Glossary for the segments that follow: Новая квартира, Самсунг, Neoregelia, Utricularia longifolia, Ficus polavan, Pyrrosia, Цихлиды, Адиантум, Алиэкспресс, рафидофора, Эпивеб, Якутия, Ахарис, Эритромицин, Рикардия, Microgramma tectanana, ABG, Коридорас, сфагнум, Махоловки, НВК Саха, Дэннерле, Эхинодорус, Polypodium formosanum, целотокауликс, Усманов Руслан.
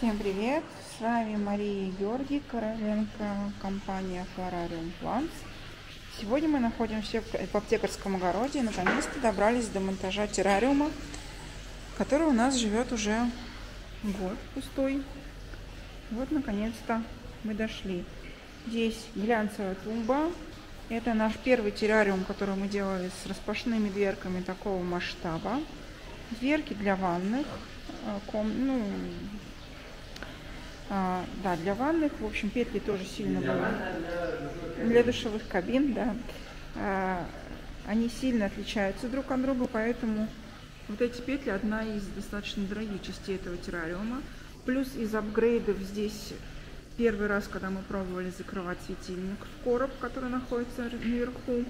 Всем привет! С вами Мария Георгий, Короленко, компания Florariumplants. Сегодня мы находимся в аптекарском огороде и наконец-то добрались до монтажа террариума, который у нас живет уже год пустой. Вот наконец-то мы дошли. Здесь глянцевая тумба. Это наш первый террариум, который мы делали с распашными дверками такого масштаба. Дверки для ванных, для ванных, в общем, петли тоже сильно были, для душевых кабин, да, они сильно отличаются друг от друга, поэтому вот эти петли одна из достаточно дорогих частей этого террариума, плюс из апгрейдов здесь первый раз, когда мы пробовали закрывать светильник в короб, который находится наверху.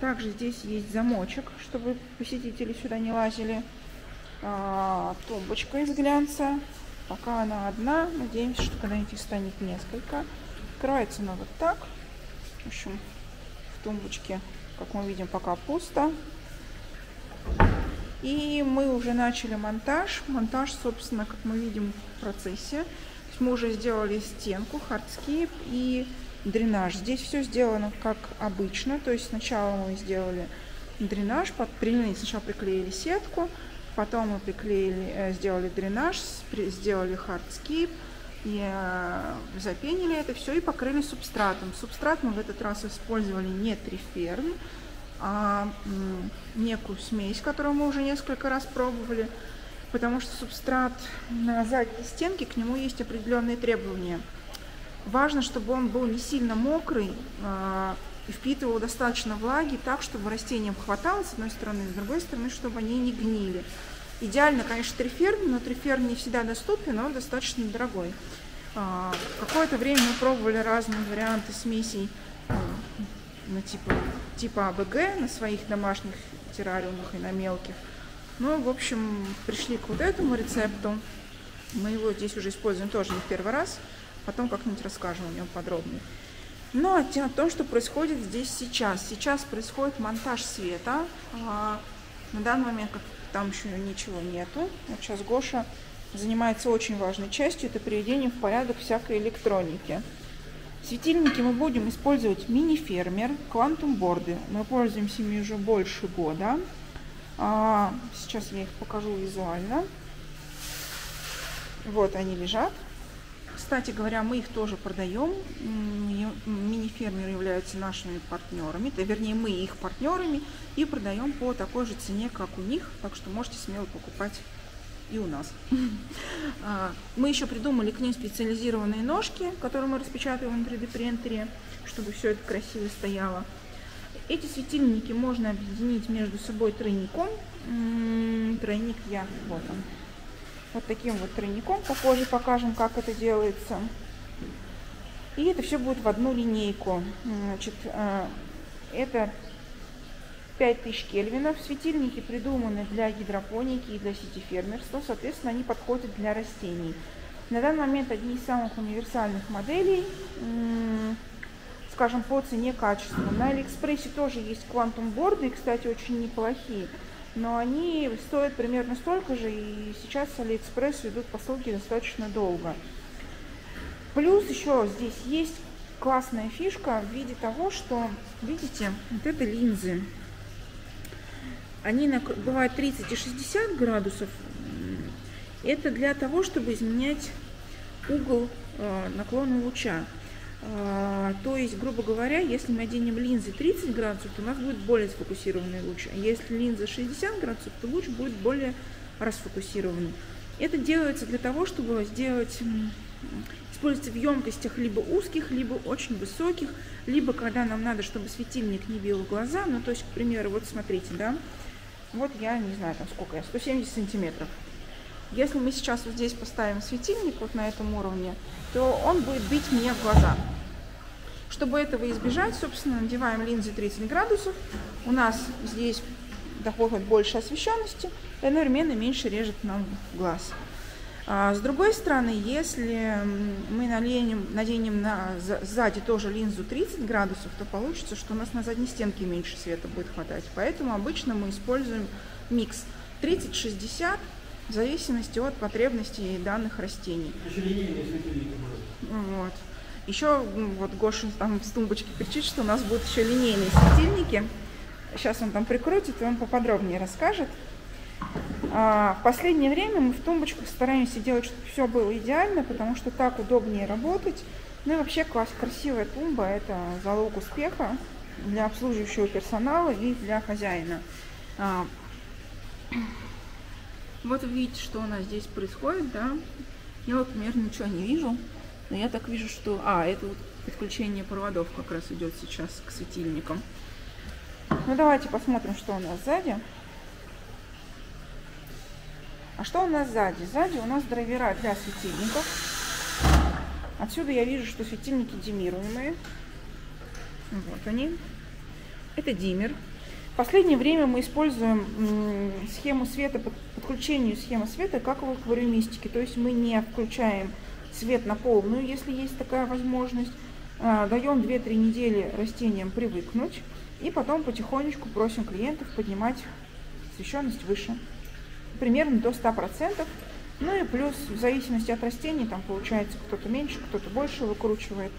Также здесь есть замочек, чтобы посетители сюда не лазили. Тумбочка из глянца. Пока она одна. Надеемся, что когда-нибудь их станет несколько. Открывается она вот так. В общем, в тумбочке, как мы видим, пока пусто. И мы уже начали монтаж. Монтаж, собственно, как мы видим, в процессе. То есть мы уже сделали стенку, хардскейп и дренаж. Здесь все сделано как обычно, то есть сначала мы сделали дренаж, сначала приклеили сетку, потом мы сделали дренаж, сделали харdscape, запенили это все и покрыли субстратом. Субстрат мы в этот раз использовали не триферм, а некую смесь, которую мы уже несколько раз пробовали, потому что субстрат на задней стенке, к нему есть определенные требования. Важно, чтобы он был не сильно мокрый и впитывал достаточно влаги, так, чтобы растениям хватало, с одной стороны, с другой стороны, чтобы они не гнили. Идеально, конечно, триферм, но триферм не всегда доступен, он достаточно дорогой. Какое-то время мы пробовали разные варианты смесей типа АБГ на своих домашних террариумах и на мелких. Ну, в общем, пришли к вот этому рецепту. Мы его здесь уже используем тоже не в первый раз. Потом как-нибудь расскажем о нем подробнее. Ну, о том, что происходит здесь сейчас. Сейчас происходит монтаж света. На данный момент там еще ничего нету. Вот сейчас Гоша занимается очень важной частью. Это приведение в порядок всякой электроники. Светильники мы будем использовать мини-фермер, квантум-борды. Мы пользуемся ими уже больше года. Сейчас я их покажу визуально. Вот они лежат. Кстати говоря, мы их тоже продаем. Мини-фермеры являются нашими партнерами, вернее, мы их партнерами, и продаем по такой же цене, как у них, так что можете смело покупать и у нас. Мы еще придумали к ним специализированные ножки, которые мы распечатываем на 3D-принтере, чтобы все это красиво стояло. Эти светильники можно объединить между собой тройником. Тройник я, вот он. Вот таким вот тройником, попозже покажем, как это делается. И это все будет в одну линейку. Значит, это 5000 кельвинов. Светильники придуманы для гидропоники и для сетифермерства. Соответственно, они подходят для растений. На данный момент одни из самых универсальных моделей, скажем, по цене качества. На Алиэкспрессе тоже есть квантум-борды, кстати, очень неплохие. Но они стоят примерно столько же, и сейчас с Алиэкспресса идут посылки достаточно долго. Плюс еще здесь есть классная фишка в виде того, что, видите, вот это линзы. Они бывают 30 и 60 градусов. Это для того, чтобы изменять угол наклона луча. То есть, грубо говоря, если мы оденем линзы 30 градусов, то у нас будет более сфокусированный луч. А если линзы 60 градусов, то луч будет более расфокусированный. Это делается для того, чтобы используется в емкостях либо узких, либо очень высоких, либо когда нам надо, чтобы светильник не бил в глаза. Ну, то есть, к примеру, вот смотрите, да, вот я не знаю, там сколько я, 170 сантиметров. Если мы сейчас вот здесь поставим светильник вот на этом уровне, то он будет бить мне в глаза. Чтобы этого избежать, собственно, надеваем линзы 30 градусов. У нас здесь доходит больше освещенности, и одновременно меньше режет нам глаз. С другой стороны, если мы наденем сзади тоже линзу 30 градусов, то получится, что у нас на задней стенке меньше света будет хватать. Поэтому обычно мы используем микс 30-60. в зависимости от потребностей данных растений. Вот. Еще вот Гошин там с тумбочки кричит, что у нас будут еще линейные светильники. Сейчас он там прикрутит, и он поподробнее расскажет. В последнее время мы в тумбочках стараемся делать, чтобы все было идеально, потому что так удобнее работать. Ну и вообще красивая тумба – это залог успеха для обслуживающего персонала и для хозяина. Вот вы видите, что у нас здесь происходит, да? Я вот, примерно, ничего не вижу, но я так вижу, что... это вот подключение проводов как раз идет сейчас к светильникам. Ну давайте посмотрим, что у нас сзади. А что у нас сзади? Сзади у нас драйвера для светильников. Отсюда я вижу, что светильники диммируемые. Вот они. Это диммер. В последнее время мы используем схему света, подключение схемы света, как в аквариумистике. То есть мы не включаем свет на полную, если есть такая возможность. Даем 2-3 недели растениям привыкнуть. И потом потихонечку просим клиентов поднимать освещенность выше. Примерно до 100%. Ну и плюс, в зависимости от растений, там получается кто-то меньше, кто-то больше выкручивает.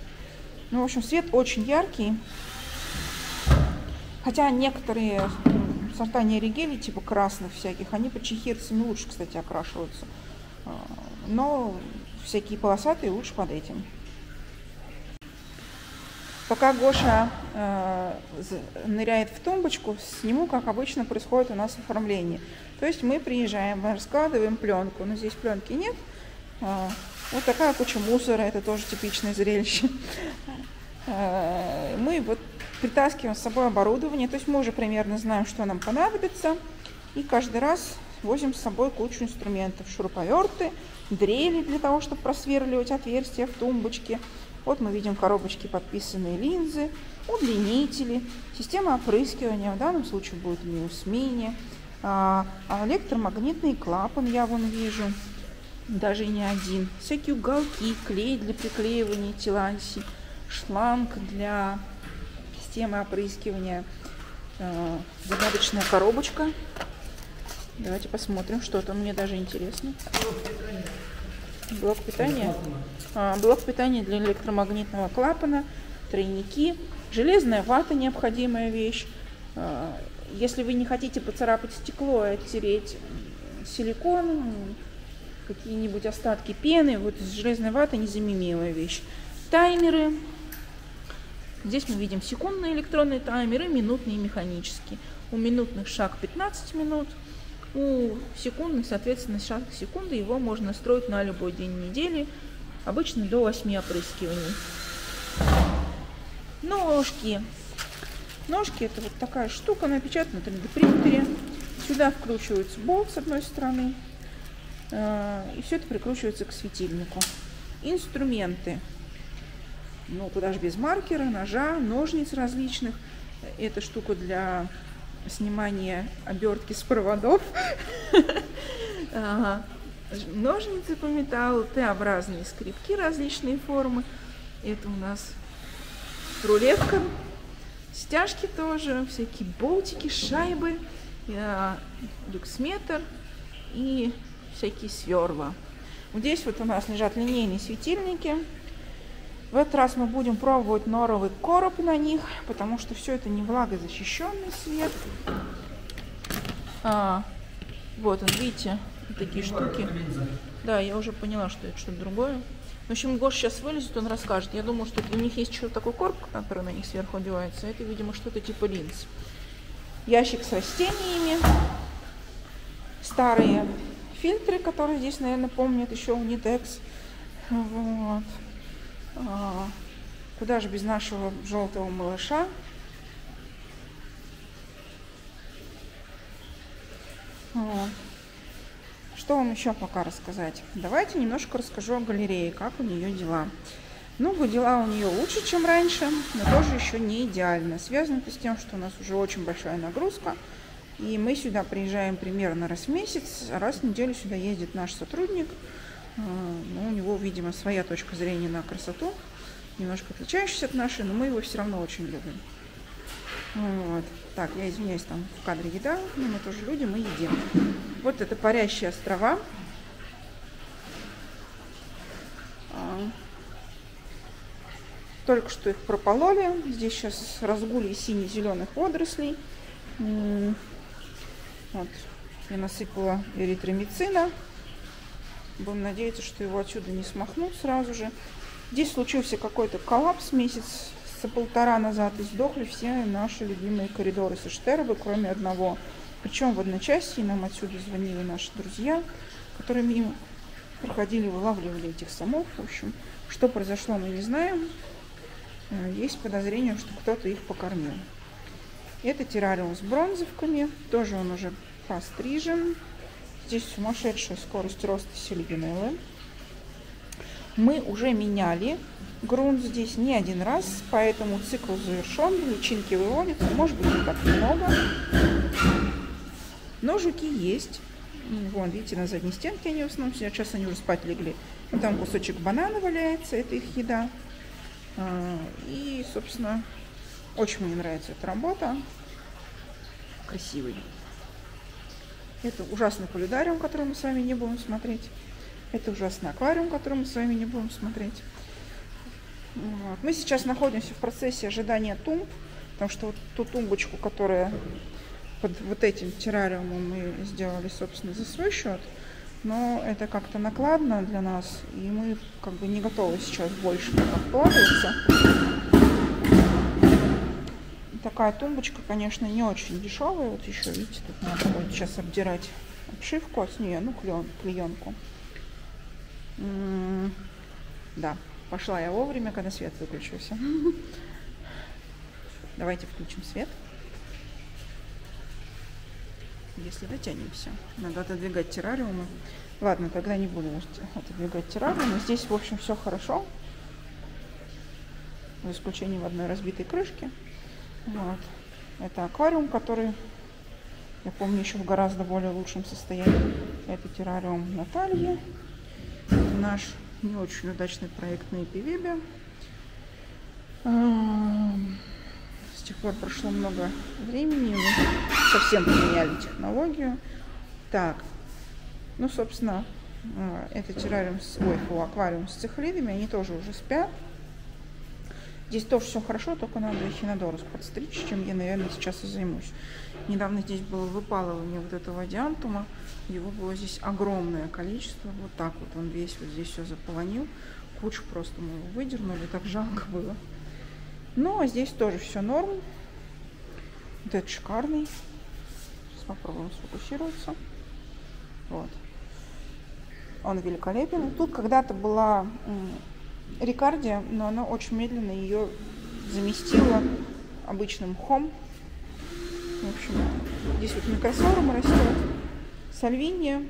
Ну, в общем, свет очень яркий. Хотя некоторые сорта нерегели, типа красных всяких, они под чехирцами лучше, кстати, окрашиваются. Но всякие полосатые лучше под этим. Пока Гоша ныряет в тумбочку, сниму, как обычно происходит у нас оформление. То есть мы приезжаем, раскладываем пленку, но здесь пленки нет. Вот такая куча мусора, это тоже типичное зрелище. Мы вот притаскиваем с собой оборудование, то есть мы уже примерно знаем, что нам понадобится. И каждый раз возим с собой кучу инструментов. Шуруповерты, дрели для того, чтобы просверливать отверстия в тумбочке. Вот мы видим коробочки, подписанные линзы, удлинители, система опрыскивания, в данном случае будет Мист-мини, электромагнитный клапан я вон вижу, даже не один, всякие уголки, клей для приклеивания тиланси, шланг для системы опрыскивания, загадочная коробочка. Давайте посмотрим, что там, мне даже интересно. Блок питания. Блок питания для электромагнитного клапана, тройники, железная вата, необходимая вещь. Если вы не хотите поцарапать стекло и оттереть силикон, какие-нибудь остатки пены, вот из железной ваты незаменимая вещь. Таймеры. Здесь мы видим секундные электронные таймеры, минутные и механические. У минутных шаг 15 минут. У секундных, соответственно, шаг секунды, его можно настроить на любой день недели, обычно до 8 опрыскиваний. Ножки. Ножки — это вот такая штука, напечатана на 3D принтере. Сюда вкручивается болт с одной стороны, и все это прикручивается к светильнику. Инструменты. Ну, куда же без маркера, ножа, ножниц различных. Эта штука для... снимание обертки с проводов, ножницы по металлу, Т-образные скрипки различные формы, это у нас рулетка, стяжки тоже, всякие болтики, шайбы, люксметр и всякие сверла. Здесь вот у нас лежат линейные светильники. В этот раз мы будем пробовать норовый короб на них, потому что все это не влагозащищенный свет. Вот он, видите, такие штуки. Да, я уже поняла, что это что-то другое. В общем, Гоша сейчас вылезет, он расскажет. Я думаю, что у них есть еще такой короб, который на них сверху одевается. Это, видимо, что-то типа линз. Ящик с растениями. Старые фильтры, которые здесь, наверное, помнят еще Unitex. Вот. Куда же без нашего желтого малыша. Что вам еще пока рассказать? Давайте немножко расскажу о галерее, как у нее дела. Ну, дела у нее лучше, чем раньше, но тоже еще не идеально. Связано это с тем, что у нас уже очень большая нагрузка, и мы сюда приезжаем примерно раз в месяц, раз в неделю сюда ездит наш сотрудник. Но у него, видимо, своя точка зрения на красоту, немножко отличающаяся от нашей, но мы его все равно очень любим. Вот. Так, я извиняюсь, там в кадре еда, но мы тоже люди, мы едим. Вот это парящие острова. Только что их пропололи. Здесь сейчас разгули сине-зеленых водорослей. Вот. Я насыпала эритромицина. Будем надеяться, что его отсюда не смахнут сразу же. Здесь случился какой-то коллапс месяц за полтора назад. И сдохли все наши любимые коридоры со штербы, кроме одного. Причем в одночасье нам отсюда звонили наши друзья, которые мимо проходили, вылавливали этих самов. В общем, что произошло, мы не знаем. Есть подозрение, что кто-то их покормил. Это террариум с бронзовками. Тоже он уже пострижен. Здесь сумасшедшая скорость роста сельгинеллы. Мы уже меняли грунт здесь не один раз, поэтому цикл завершен. Личинки выводятся, может быть, не так много. Но жуки есть. Вон, видите, на задней стенке они в основном сидят. Сейчас они уже спать легли. Вот там кусочек банана валяется, это их еда. И, собственно, очень мне нравится эта работа. Красивый. Это ужасный полидариум, который мы с вами не будем смотреть. Это ужасный аквариум, который мы с вами не будем смотреть. Вот. Мы сейчас находимся в процессе ожидания тумб. Потому что вот ту тумбочку, которая под вот этим террариумом, мы сделали, собственно, за свой счет. Но это как-то накладно для нас, и мы как бы не готовы сейчас больше вкладываться. Такая тумбочка, конечно, не очень дешевая. Вот еще, видите, тут надо будет сейчас обдирать обшивку, а с нее, ну, клеенку. Да, пошла я вовремя, когда свет выключился. Давайте включим свет. Если дотянемся. Надо отодвигать террариумы. Ладно, тогда не буду отодвигать террариумы. Здесь, в общем, все хорошо. За исключением одной разбитой крышки. Вот. Это аквариум, который, я помню, еще в гораздо более лучшем состоянии. Это террариум Натальи. Наш не очень удачный проект на Эпивебе. С тех пор прошло много времени, мы совсем поменяли технологию. Так, ну, собственно, это террариум, аквариум с цихлидами, они тоже уже спят. Здесь тоже все хорошо, только надо эхинодорус подстричь, чем я, наверное, сейчас и займусь. Недавно здесь было выпалывание вот этого адиантума, его было здесь огромное количество, вот так вот он весь вот здесь все заполонил, кучу просто мы его выдернули, так жалко было. Ну, а здесь тоже все норм. Вот этот шикарный. Сейчас попробуем сфокусироваться. Вот. Он великолепен. Тут когда-то была Рикардия, но она очень медленно ее заместила обычным мхом. В общем, здесь вот микросорум растет. Сальвиния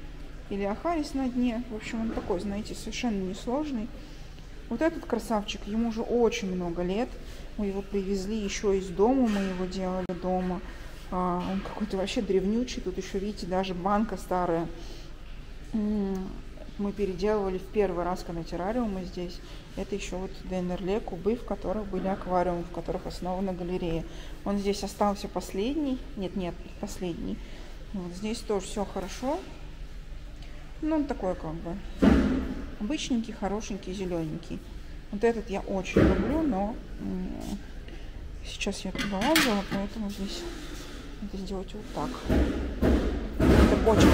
или Ахарис на дне. В общем, он такой, знаете, совершенно несложный. Вот этот красавчик, ему уже очень много лет. Мы его привезли еще из дома, мы его делали дома. Он какой-то вообще древнючий. Тут еще, видите, даже банка старая. Мы переделывали в первый раз, когда террариумы здесь. Это еще вот Дэннерле, кубы, в которых были аквариумы, в которых основана галерея. Он здесь остался последний. Нет, последний. Вот здесь тоже все хорошо. Ну, он такой как бы обычненький, хорошенький, зелененький. Вот этот я очень люблю, но сейчас я туда лазила, поэтому здесь надо сделать вот так. Это кочка.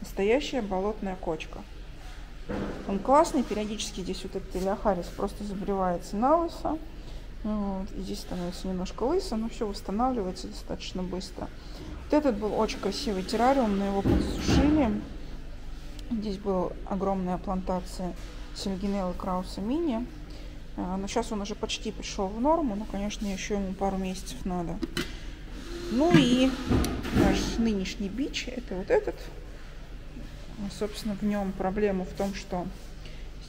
Настоящая болотная кочка. Он классный, периодически здесь вот этот элеохарис просто забривается на лысо. Вот. И здесь становится немножко лысо, но все восстанавливается достаточно быстро. Вот этот был очень красивый террариум, но его подсушили. Здесь была огромная плантация сельгинеллы крауса мини. Но сейчас он уже почти пришел в норму, но, конечно, еще ему пару месяцев надо. Ну и наш нынешний бич, это вот этот. Собственно, в нем проблема в том, что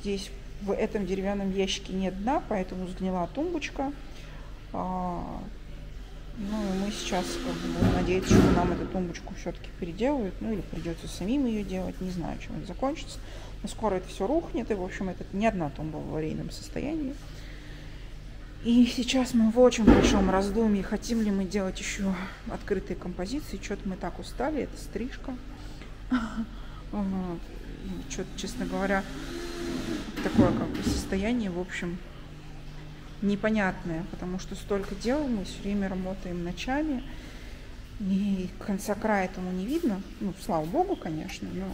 здесь в этом деревянном ящике нет дна, поэтому сгнила тумбочка. Ну и мы сейчас будем надеяться, что нам эту тумбочку все-таки переделают. Ну или придется самим ее делать. Не знаю, чем это закончится. Но скоро это все рухнет. И, в общем, это не одна тумба в аварийном состоянии. И сейчас мы в очень большом раздумье, хотим ли мы делать еще открытые композиции. Что-то мы так устали, это стрижка. Что-то, честно говоря, такое как бы состояние, в общем, непонятное, потому что столько дел, мы все время работаем ночами, и конца края этому не видно. Ну, слава богу, конечно, но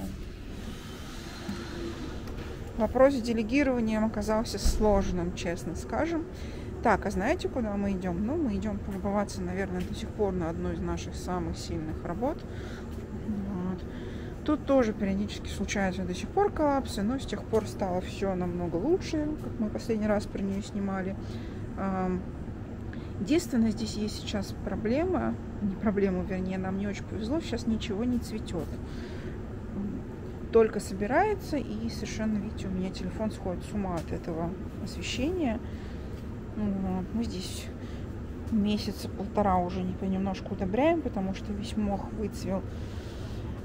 вопрос с делегированием оказался сложным, честно скажем. Так, а знаете, куда мы идем? Ну, мы идем полюбоваться, наверное, до сих пор на одной из наших самых сильных работ. Тут тоже периодически случаются до сих пор коллапсы, но с тех пор стало все намного лучше, как мы последний раз про нее снимали. Единственное, здесь есть сейчас проблема, не проблема, вернее, нам не очень повезло, сейчас ничего не цветет. Только собирается, и совершенно, видите, у меня телефон сходит с ума от этого освещения. Вот. Мы здесь месяца полтора уже понемножку удобряем, потому что весь мох выцвел.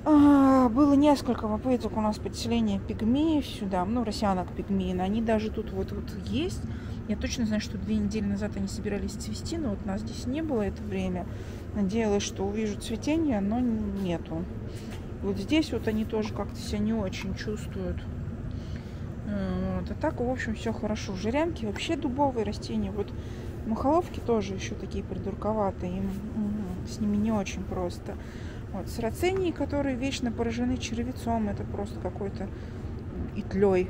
Было несколько попыток у нас подселения пигмеев сюда, ну, росянок пигмеин, они даже тут вот есть. Я точно знаю, что 2 недели назад они собирались цвести, но вот нас здесь не было это время. Надеялась, что увижу цветение, но нету. Вот здесь вот они тоже как-то себя не очень чувствуют. Вот. А так, в общем, все хорошо. Жирянки вообще дубовые растения. Вот махоловки тоже еще такие придурковатые, им с ними не очень просто. Вот, саррацении, которые вечно поражены червецом, это просто какой-то и тлей.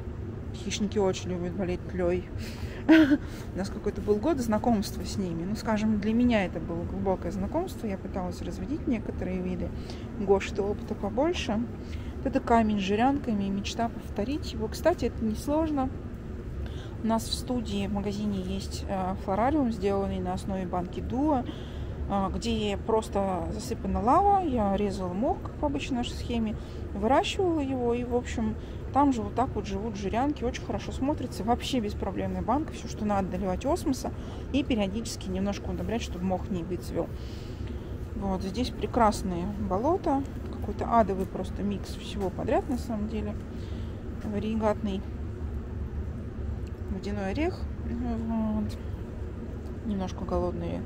Хищники очень любят болеть тлей. У нас какой-то был год знакомства с ними. Ну, скажем, для меня это было глубокое знакомство. Я пыталась разводить некоторые виды. Гош-то опыта побольше. Это камень с жирянками, мечта повторить его. Кстати, это несложно. У нас в студии, в магазине есть флорариум, сделанный на основе банки дуа, где просто засыпана лава, я резала мох, как обычно в нашей схеме, выращивала его, и, в общем, там же вот так вот живут жирянки, очень хорошо смотрится, вообще беспроблемная банка, все, что надо, доливать осмоса и периодически немножко удобрять, чтобы мох не выцвел. Вот, здесь прекрасные болота, какой-то адовый просто микс всего подряд, на самом деле, варигатный водяной орех, вот. Немножко голодные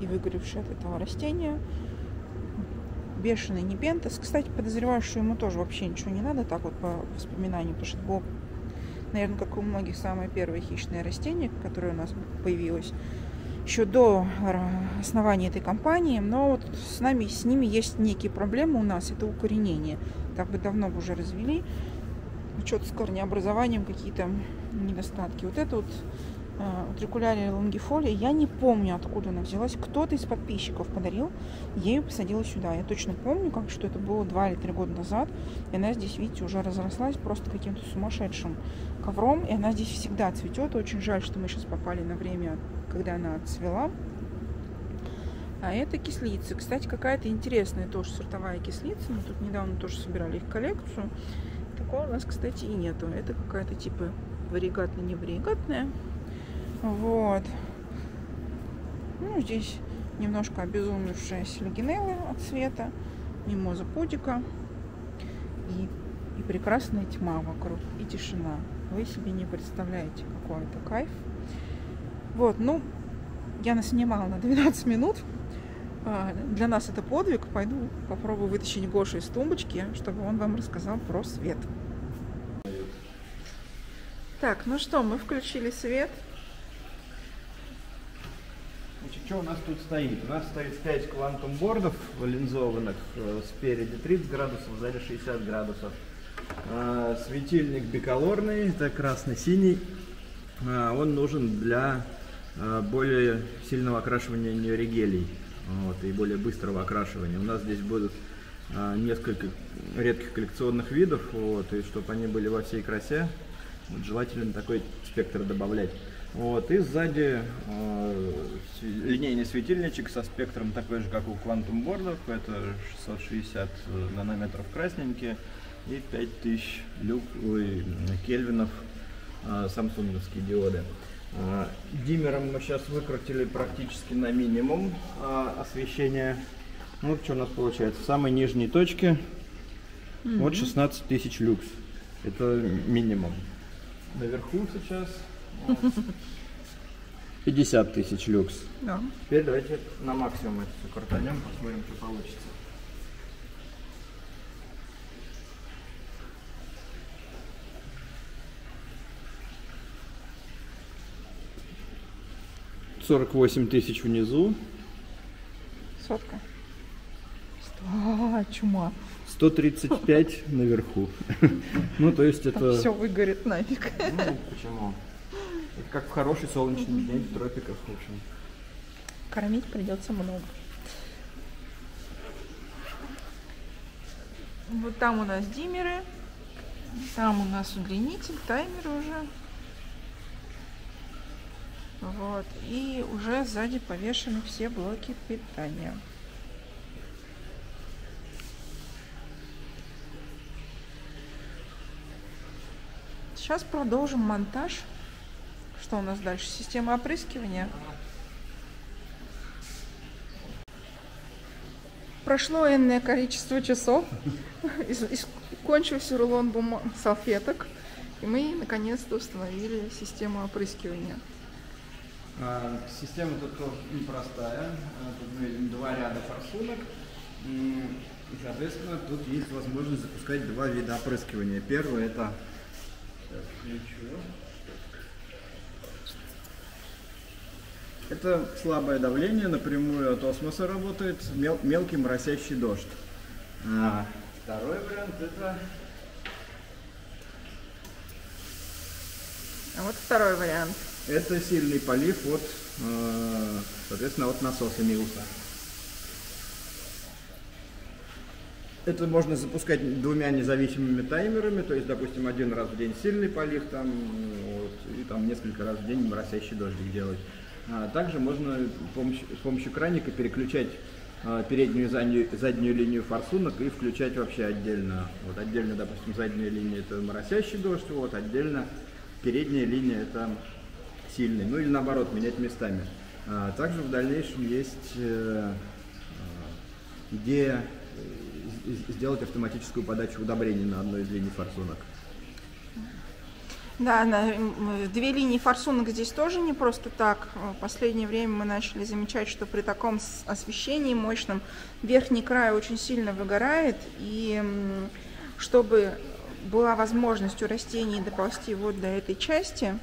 и выгоревшие от этого растения. Бешеный не пентес. Кстати, подозреваю, что ему тоже вообще ничего не надо, так вот по воспоминаниям, потому что боб, наверное, как у многих, самое первое хищное растение, которое у нас появилось еще до основания этой компании. Но вот с ними есть некие проблемы у нас, это укоренение. Так бы давно уже развели. Что-то с корнеобразованием какие-то недостатки. Вот это вот утрикулярия лонгифолия, я не помню, откуда она взялась, кто-то из подписчиков подарил, я ее посадила сюда, я точно помню, как что это было 2 или 3 года назад, и она здесь, видите, уже разрослась просто каким-то сумасшедшим ковром, и она здесь всегда цветет. Очень жаль, что мы сейчас попали на время, когда она отцвела. А это кислица, кстати, какая-то интересная тоже сортовая кислица, мы тут недавно тоже собирали их коллекцию, такого у нас, кстати, и нету, это какая-то типа варигатно-неваригатная. Вот. Ну, здесь немножко обезумевшая сельгинелла от цвета, мимоза пудика и прекрасная тьма вокруг, и тишина. Вы себе не представляете, какой это кайф. Вот, ну, я наснимала на 12 минут. Для нас это подвиг. Пойду попробую вытащить Гошу из тумбочки, чтобы он вам рассказал про свет. Так, ну что, мы включили свет. Значит, что у нас тут стоит? У нас стоит 5 Quantum Boards линзованных, спереди 30 градусов, сзади 60 градусов. Светильник биколорный, это красно-синий. Он нужен для более сильного окрашивания неоригелей, вот, и более быстрого окрашивания. У нас здесь будут несколько редких коллекционных видов, вот, и чтобы они были во всей красе, вот, желательно такой спектр добавлять. Вот, и сзади линейный светильничек со спектром такой же, как у Quantum Boards, это 660 нанометров красненькие и 5000 кельвинов самсунговские диоды. Диммером мы сейчас выкрутили практически на минимум освещение. Вот что у нас получается. В самой нижней точке вот 16000 люкс. Это минимум. Наверху сейчас... Вот. 50 тысяч люкс. Да. Теперь давайте на максимум это все картанем, посмотрим, что получится. $48 тысяч внизу. Сотка. Чума. 135 наверху. Ну, то есть это... Все выгорит нафиг. Ну, почему? Это как в хороший солнечный день в тропиках, в общем. Кормить придется много. Вот там у нас диммеры. Там у нас удлинитель, таймер уже. Вот. И уже сзади повешены все блоки питания. Сейчас продолжим монтаж. Что у нас дальше? Система опрыскивания. Прошло энное количество часов. Кончился рулон салфеток. И мы наконец-то установили систему опрыскивания. Система тут тоже непростая. Тут мы видим два ряда форсунок. И, соответственно, тут есть возможность запускать два вида опрыскивания. Первое — это... Это слабое давление, напрямую от осмоса работает, мелкий моросящий дождь. Второй вариант — это... А вот второй вариант. Это сильный полив от, соответственно, от насоса Миуса. Это можно запускать двумя независимыми таймерами, то есть, допустим, один раз в день сильный полив, там, вот, и там несколько раз в день моросящий дождик делать. Также можно с помощью краника переключать переднюю и заднюю линию форсунок и включать вообще отдельно. Вот отдельно, допустим, задняя линия — это моросящий дождь, вот отдельно передняя линия — это сильный. Ну или наоборот, менять местами. Также в дальнейшем есть идея сделать автоматическую подачу удобрений на одной из линий форсунок. Да, две линии форсунок здесь тоже не просто так. В последнее время мы начали замечать, что при таком освещении мощном верхний край очень сильно выгорает, и чтобы была возможность у растений доползти вот до этой части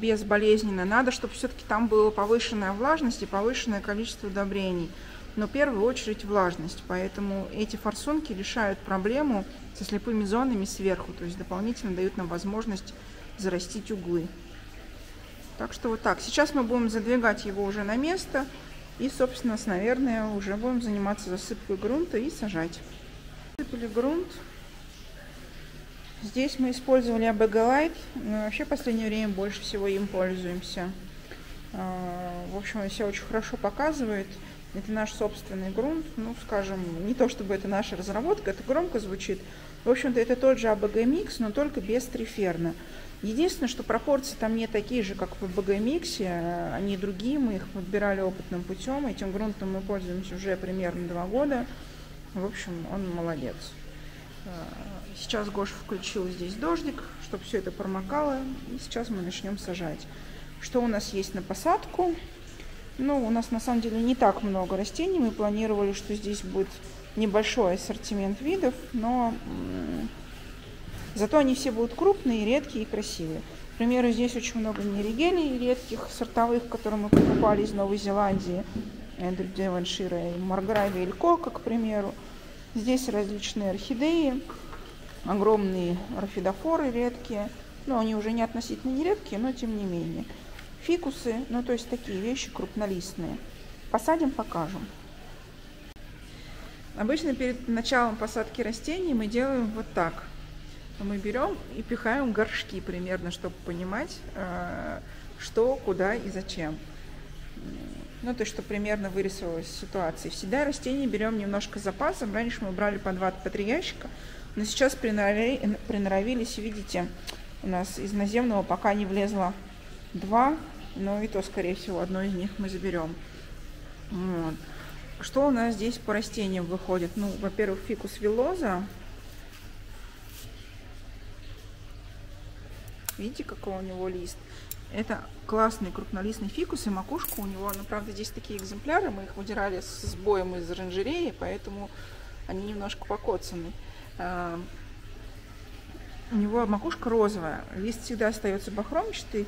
безболезненно, надо, чтобы все-таки там была повышенная влажность и повышенное количество удобрений. Но в первую очередь влажность, поэтому эти форсунки решают проблему со слепыми зонами сверху, то есть дополнительно дают нам возможность зарастить углы. Так что вот так. Сейчас мы будем задвигать его уже на место и, собственно, наверное, уже будем заниматься засыпкой грунта и сажать. Засыпали грунт. Здесь мы использовали ABG Light, но вообще в последнее время больше всего им пользуемся. В общем, он себя очень хорошо показывает. Это наш собственный грунт, ну, скажем, не то чтобы это наша разработка, это громко звучит. В общем-то, это тот же ABG микс, но только без триферна. Единственное, что пропорции там не такие же, как в ABG миксе, они другие, мы их подбирали опытным путем. Этим грунтом мы пользуемся уже примерно 2 года. В общем, он молодец. Сейчас Гоша включил здесь дождик, чтобы все это промокало, и сейчас мы начнем сажать. Что у нас есть на посадку? Ну, у нас на самом деле не так много растений. Мы планировали, что здесь будет небольшой ассортимент видов, но зато они все будут крупные, редкие и красивые. К примеру, здесь очень много неригелей редких, сортовых, которые мы покупали из Новой Зеландии, Девоншира и Маргравия элькоко, к примеру. Здесь различные орхидеи, огромные орхидофоры редкие. Ну, они уже не относительно нередкие, но тем не менее. Фикусы, ну то есть такие вещи крупнолистные. Посадим, покажем. Обычно перед началом посадки растений мы делаем вот так. Мы берем и пихаем горшки примерно, чтобы понимать, что, куда и зачем. Ну то есть, что примерно вырисовалась ситуация. Всегда растения берем немножко с запасом. Раньше мы брали по 2-3 ящика, но сейчас приноровились, видите, у нас из наземного пока не влезло 2, но и то, скорее всего, одно из них мы заберем. Вот. Что у нас здесь по растениям выходит? Ну, во-первых, фикус вилоза. Видите, какой у него лист? Это классные крупнолистные фикусы, макушка у него, ну, правда, здесь такие экземпляры, мы их выдирали с сбоем из оранжереи, поэтому они немножко покоцаны. У него макушка розовая, лист всегда остается бахромчатый,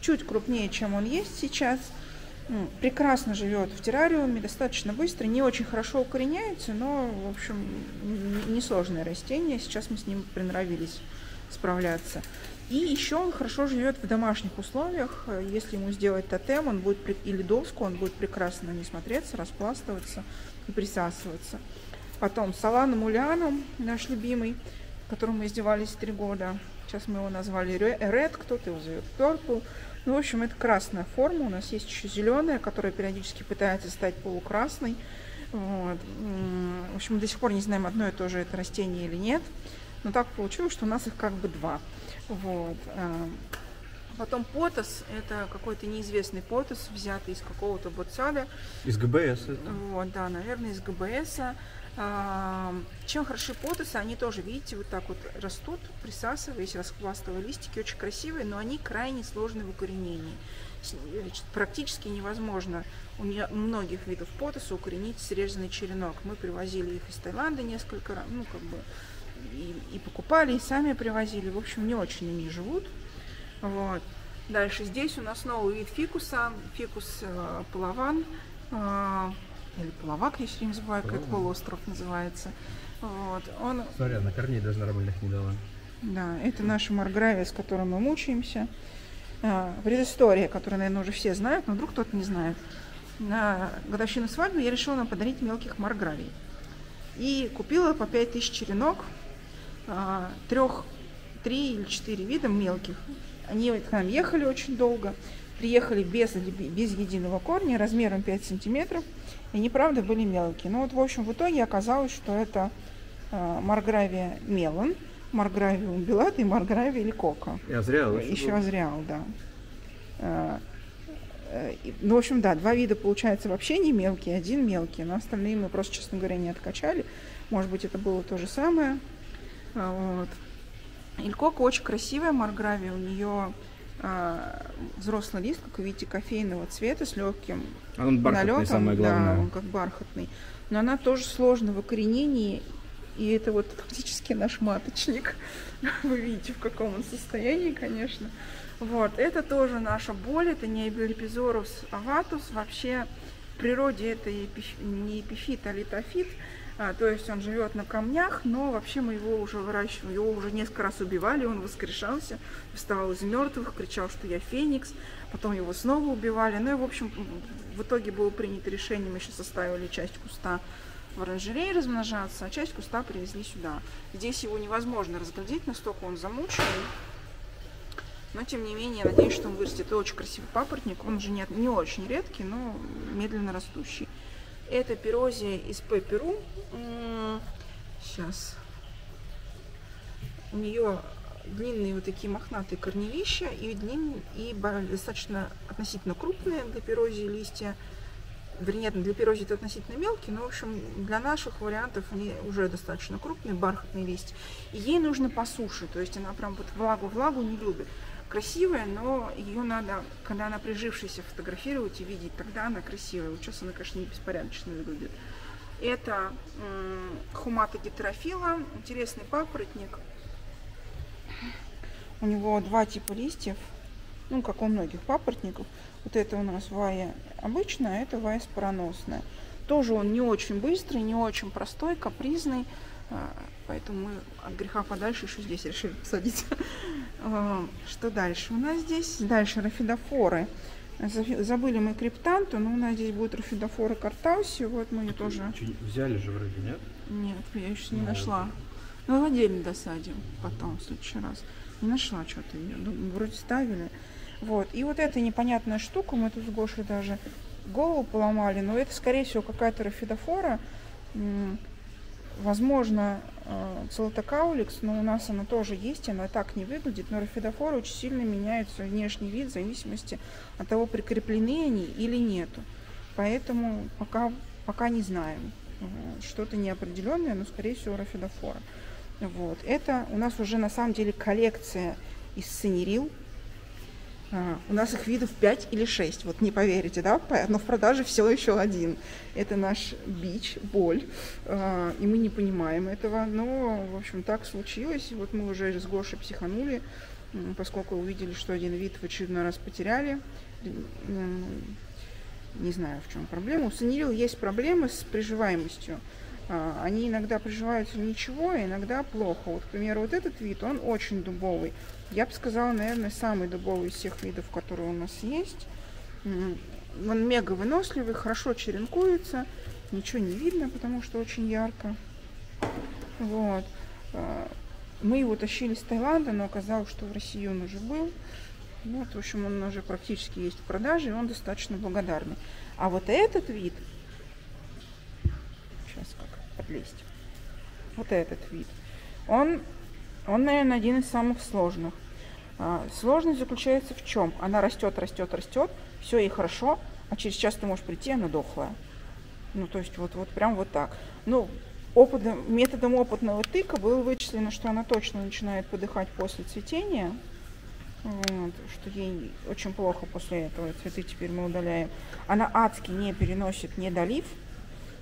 чуть крупнее, чем он есть сейчас. Прекрасно живет в террариуме, достаточно быстро, не очень хорошо укореняется, но, в общем, несложное растение. Сейчас мы с ним приноровились справляться. И еще он хорошо живет в домашних условиях. Если ему сделать тотем, он будет или доску, он будет прекрасно не смотреться, распластываться и присасываться. Потом соланом улианом, наш любимый, которым мы издевались 3 года. Сейчас мы его назвали Red, кто-то его зовет Purple. Ну, в общем, это красная форма. У нас есть еще зеленая, которая периодически пытается стать полукрасной. Вот. В общем, мы до сих пор не знаем, одно и то же это растение или нет. Но так получилось, что у нас их как бы 2. Вот. Потом Pothos, это какой-то неизвестный Pothos, взятый из какого-то ботсада. Из ГБС. Вот, да, наверное, из ГБС-а. Чем хороши Pothos, они тоже, видите, вот так вот растут, присасываясь, распластывая листики, очень красивые, но они крайне сложны в укоренении. Практически невозможно у многих видов Pothos укоренить срезанный черенок. Мы привозили их из Таиланда несколько раз, ну, как бы, и покупали, и сами привозили. В общем, не очень они живут. Вот. Дальше здесь у нас новый вид фикуса, фикус полаван, или половак, я все время забываю, как полуостров называется. Вот. Он... Смотри, она корней даже нормальных не дала. Да, это наша Маргравия, с которой мы мучаемся. Предыстория, которую, наверное, уже все знают, но вдруг кто-то не знает. На годовщину свадьбы я решила нам подарить мелких Маргравий. И купила по 5000 черенок, 3 или 4 вида мелких. Они к нам ехали очень долго. Приехали без единого корня, размером 5 сантиметров. И они, правда, были мелкие. Ну вот, в общем, в итоге оказалось, что это Маргравия мелон, Маргравия умбилат и Маргравия элкоко. И озреал. Еще озреал, да. Ну, в общем, да, 2 вида, получается, вообще не мелкие, 1 мелкий. Но остальные мы просто, честно говоря, не откачали. Может быть, это было то же самое. Вот. Элкоко очень красивая Маргравия. У нее... взрослый лист, как вы видите, кофейного цвета с легким налетом, да, он как бархатный, но она тоже сложна в укоренении, и это вот фактически наш маточник. Вы видите, в каком он состоянии, конечно. Вот, это тоже наша боль, это не Эпилепизорус аватус, вообще в природе это не эпифит, а литофит. То есть он живет на камнях, но вообще мы его уже выращиваем, его уже несколько раз убивали, он воскрешался, вставал из мертвых, кричал, что я феникс, потом его снова убивали. Ну и, в общем, в итоге было принято решение, мы еще составили часть куста в оранжерее размножаться, а часть куста привезли сюда. Здесь его невозможно разглядеть, настолько он замученный. Но, тем не менее, я надеюсь, что он вырастет. Это очень красивый папоротник, он уже не очень редкий, но медленно растущий. Это пирозия из Перу. Сейчас. У нее длинные вот такие мохнатые корневища и достаточно относительно крупные для пирозии листья. Вернее, для пирозии это относительно мелкие, но, в общем, для наших вариантов они уже достаточно крупные, бархатные листья. И ей нужно по суше, то есть она прям вот влагу-влагу не любит. Красивая, но ее надо, когда она прижившаяся, фотографировать и видеть, тогда она красивая. Вот сейчас она, конечно, не беспорядочно выглядит. Это хумата гетерофила, интересный папоротник. У него 2 типа листьев, ну, как у многих папоротников. Вот это у нас вая обычная, а это вая спороносная. Тоже он не очень быстрый, не очень простой, капризный. Поэтому мы от греха подальше еще здесь решили посадить. Что дальше у нас здесь? Дальше рафидофоры. Забыли мы криптанту, но у нас здесь будут рафидофоры картауси. Вот мы ее тоже... Взяли же вроде, нет? Нет, я еще не нашла. Ну, в отдельной досаде потом, в следующий раз. Не нашла что-то ее, вроде ставили. Вот. И вот эта непонятная штука, мы тут с Гошей даже голову поломали, но это, скорее всего, какая-то рафидофора. Возможно, целотокауликс, но у нас она тоже есть, она так не выглядит. Но рафидофоры очень сильно меняют свой внешний вид в зависимости от того, прикреплены они или нету. Поэтому пока не знаем. Что-то неопределенное, но, скорее всего, рафидофора. Вот. Это у нас уже, на самом деле, коллекция из синерил. У нас их видов 5 или 6, вот не поверите, да? Но в продаже все еще один. Это наш бич, боль, и мы не понимаем этого, но, в общем, так случилось. Вот мы уже с Гошей психанули, поскольку увидели, что один вид в очередной раз потеряли. Не знаю, в чем проблема. У сенилил есть проблемы с приживаемостью. Они иногда приживаются ничего, иногда плохо. Вот, к примеру, вот этот вид, он очень дубовый. Я бы сказала, наверное, самый дубовый из всех видов, которые у нас есть. Он мега выносливый, хорошо черенкуется. Ничего не видно, потому что очень ярко. Вот. Мы его тащили с Таиланда, но оказалось, что в России он уже был. Вот, в общем, он уже практически есть в продаже, и он достаточно благодарный. А вот этот вид... Сейчас как подлезть. Вот этот вид. Он, наверное, один из самых сложных. Сложность заключается в чем? Она растет, растет, растет, все ей хорошо, а через час ты можешь прийти, она дохлая. Ну, то есть, вот прям вот так. Ну, методом опытного тыка было вычислено, что она точно начинает подыхать после цветения. Вот, что ей очень плохо после этого. Цветы теперь мы удаляем. Она адски не переносит недолив.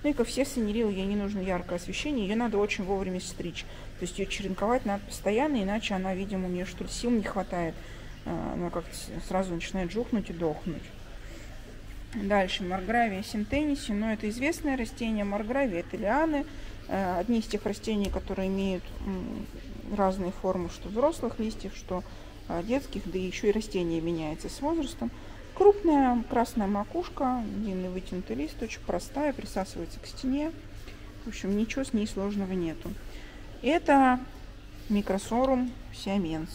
Ну и ко все сенилил, ей не нужно яркое освещение. Ее надо очень вовремя стричь. То есть ее черенковать надо постоянно, иначе она, видимо, у нее что-то сил не хватает. Она как-то сразу начинает жухнуть и дохнуть. Дальше Маргравия синтенниси. Но это известное растение. Маргравия — это лианы. Одни из тех растений, которые имеют разные формы, что взрослых листьев, что детских, да еще и растение меняется с возрастом. Крупная красная макушка, длинный вытянутый лист, очень простая, присасывается к стене. В общем, ничего с ней сложного нету. Это микросорум сиаменс.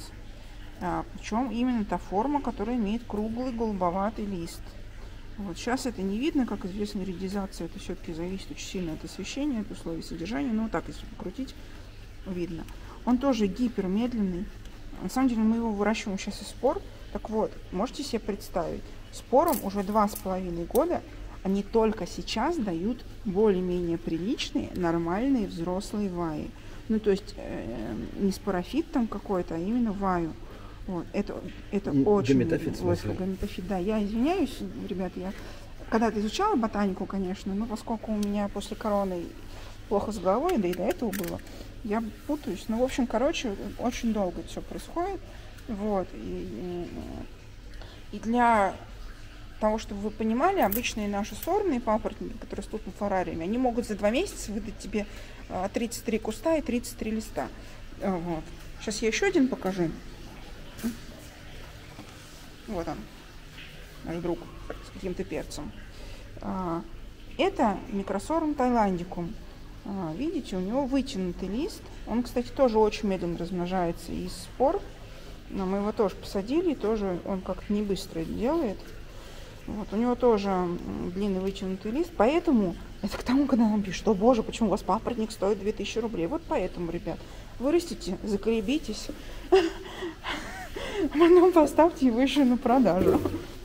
Причем именно та форма, которая имеет круглый голубоватый лист. Вот сейчас это не видно, как известно, редизация, это все-таки зависит очень сильно от освещения, от условий содержания. Но вот так, если покрутить, видно. Он тоже гипермедленный. На самом деле мы его выращиваем сейчас из спор. Так вот, можете себе представить, спорам уже 2,5 года, они только сейчас дают более-менее приличные, нормальные взрослые ваи. Ну, то есть не спорофит там какой-то, а именно ваю. Вот, это очень... Гаметофит, да. Я извиняюсь, ребята, я когда-то изучала ботанику, конечно, но поскольку у меня после короны плохо с головой, да и до этого было, я путаюсь. Ну, в общем, короче, очень долго все происходит. Вот. И для того, чтобы вы понимали, обычные наши сорные папоротники, которые растут на флорарии, они могут за 2 месяца выдать тебе 33 куста и 33 листа. Вот. Сейчас я еще один покажу. Вот он, наш друг с каким-то перцем. Это микросорум тайландикум. Видите, у него вытянутый лист. Он, кстати, тоже очень медленно размножается из спор. Но мы его тоже посадили, тоже он как-то не быстро это делает. Вот, у него тоже длинный вытянутый лист. Поэтому, это к тому, когда нам пишут: о боже, почему у вас папоротник стоит 2000 рублей. Вот поэтому, ребят, вырастите, заколебитесь, потом поставьте его еще на продажу.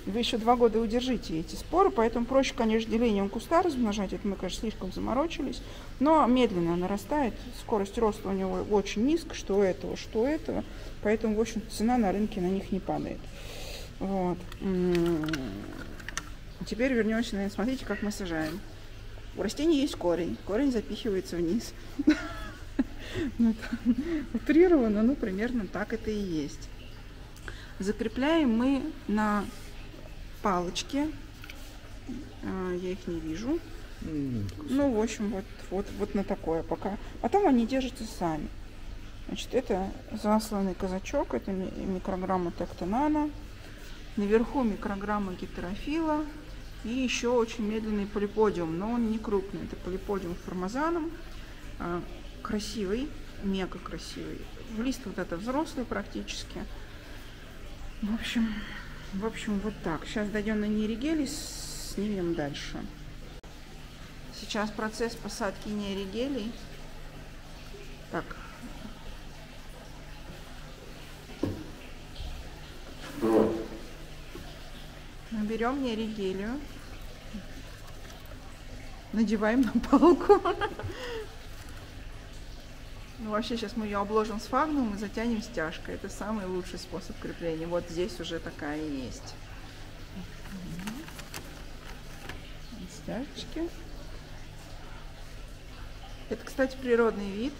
Вы еще 2 года удержите эти споры, поэтому проще, конечно, делением куста размножать. Это мы, конечно, слишком заморочились. Но медленно она растает, скорость роста у него очень низкая, что у этого. Поэтому, в общем, цена на рынке на них не падает. Вот. Теперь вернемся, наверное, смотрите, как мы сажаем. У растения есть корень. Корень запихивается вниз. Утрировано, но примерно так это и есть. Закрепляем мы на... палочки, я их не вижу. Ну, в общем, вот на такое пока. Потом они держатся сами. Значит, это засланный казачок, это микрограмма тектонана. Наверху микрограмма гетерофила. И еще очень медленный полиподиум, но он не крупный. Это полиподиум формозанум. Красивый, мега красивый. В лист вот это взрослый практически. В общем, вот так. Сейчас дойдем на нейригели, снимем дальше. Сейчас процесс посадки нейригелей. Так. Мы берем нейригелию, надеваем на палку. Ну, вообще, сейчас мы ее обложим сфагнум и затянем стяжкой. Это самый лучший способ крепления. Вот здесь уже такая есть. Стяжечки. Это, кстати, природный вид.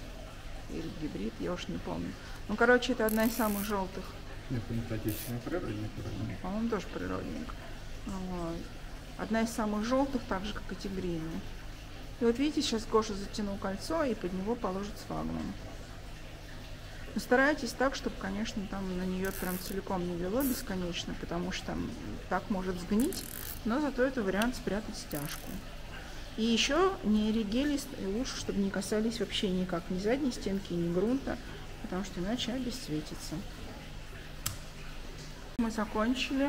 Или гибрид, я уж не помню. Ну, короче, это одна из самых желтых. Это не отечественный природник. По-моему, тоже природник. Вот. Одна из самых желтых, так же, как и тигриная. И вот видите, сейчас Гоша затянул кольцо и под него положит сфагнум. Но старайтесь так, чтобы, конечно, там на нее прям целиком не лило бесконечно, потому что там так может сгнить, но зато это вариант спрятать стяжку. И еще не ригелись, и лучше, чтобы не касались вообще никак ни задней стенки, ни грунта, потому что иначе обесцветится. Мы закончили.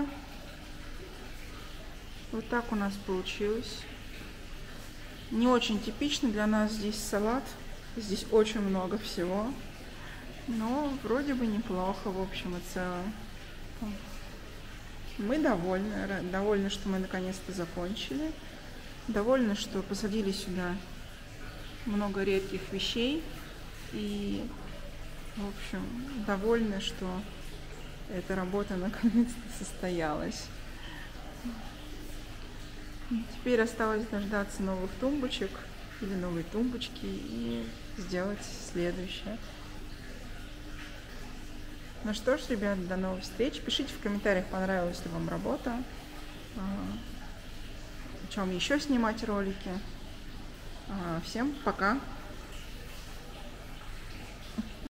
Вот так у нас получилось. Не очень типично для нас здесь салат. Здесь очень много всего. Но вроде бы неплохо, в общем и целом. Мы довольны. Довольны, что мы наконец-то закончили. Довольны, что посадили сюда много редких вещей. И, в общем, довольны, что эта работа наконец-то состоялась. Теперь осталось дождаться новых тумбочек или новой тумбочки и сделать следующее. Ну что ж, ребят, до новых встреч. Пишите в комментариях, понравилась ли вам работа, о чем еще снимать ролики. Всем пока!